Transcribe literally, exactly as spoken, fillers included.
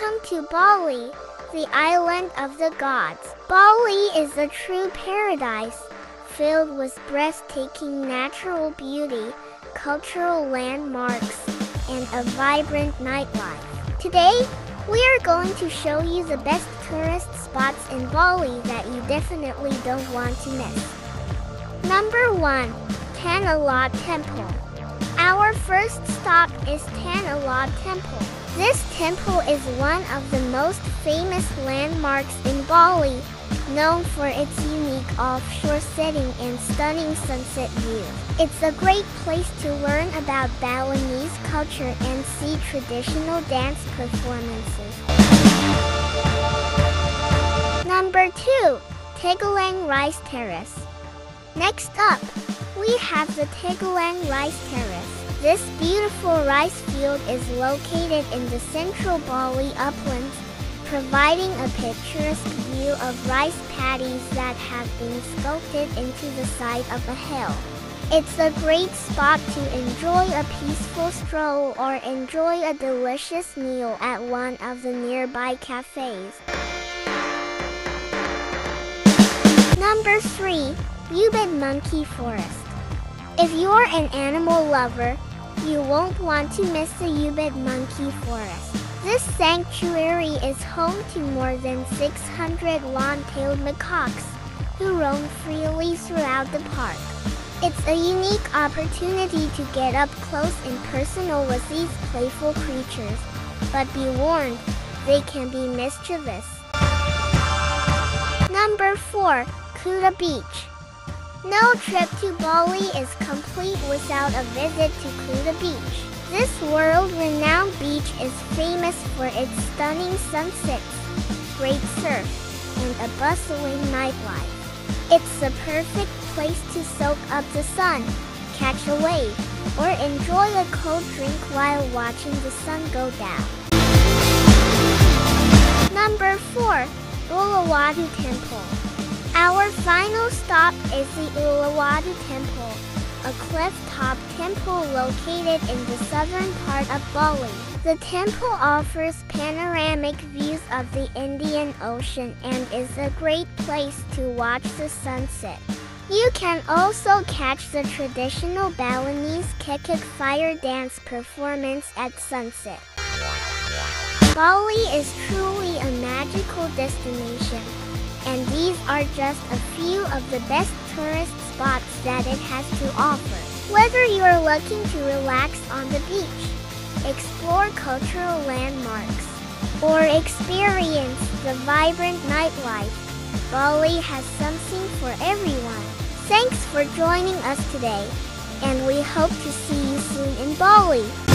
Welcome to Bali, the island of the gods. Bali is the true paradise, filled with breathtaking natural beauty, cultural landmarks, and a vibrant nightlife. Today, we are going to show you the best tourist spots in Bali that you definitely don't want to miss. Number one. Tanah Lot Temple. Our first stop is Tanah Lot Temple. This temple is one of the most famous landmarks in Bali, known for its unique offshore setting and stunning sunset view. It's a great place to learn about Balinese culture and see traditional dance performances. Number two. Tegallalang Rice Terrace. Next up, we have the Tegallalang Rice Terrace. This beautiful rice field is located in the central Bali uplands, providing a picturesque view of rice paddies that have been sculpted into the side of a hill. It's a great spot to enjoy a peaceful stroll or enjoy a delicious meal at one of the nearby cafes. Number three. Ubud Monkey Forest. If you're an animal lover, you won't want to miss the Ubud Monkey Forest. This sanctuary is home to more than six hundred long-tailed macaques who roam freely throughout the park. It's a unique opportunity to get up close and personal with these playful creatures, but be warned, they can be mischievous. Number four. Kuta Beach. No trip to Bali is complete without a visit to Kuta Beach. This world-renowned beach is famous for its stunning sunsets, great surf, and a bustling nightlife. It's the perfect place to soak up the sun, catch a wave, or enjoy a cold drink while watching the sun go down. Number four. Uluwatu Temple. Our final stop is the Uluwatu Temple, a cliff-top temple located in the southern part of Bali. The temple offers panoramic views of the Indian Ocean and is a great place to watch the sunset. You can also catch the traditional Balinese Kecak fire dance performance at sunset. Bali is truly a magical destination, and these are just a few of the best tourist spots that it has to offer. Whether you're looking to relax on the beach, explore cultural landmarks, or experience the vibrant nightlife, Bali has something for everyone. Thanks for joining us today, and we hope to see you soon in Bali.